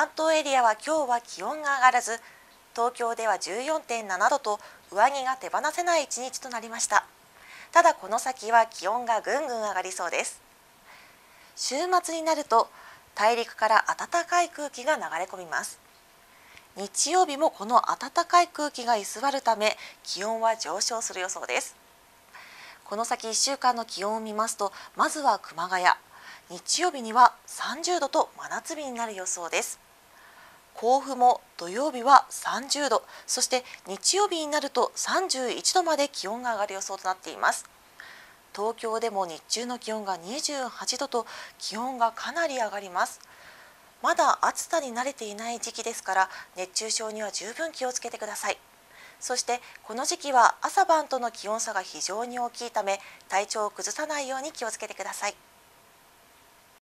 関東エリアは今日は気温が上がらず、東京では 14.7 度と上着が手放せない一日となりました。ただこの先は気温がぐんぐん上がりそうです。週末になると大陸から暖かい空気が流れ込みます。日曜日もこの暖かい空気が居座るため、気温は上昇する予想です。この先1週間の気温を見ますと、まずは熊谷、日曜日には30度と真夏日になる予想です。甲府も土曜日は30度、そして日曜日になると31度まで気温が上がる予想となっています。東京でも日中の気温が28度と気温がかなり上がります。まだ暑さに慣れていない時期ですから、熱中症には十分気をつけてください。そしてこの時期は朝晩との気温差が非常に大きいため、体調を崩さないように気をつけてください。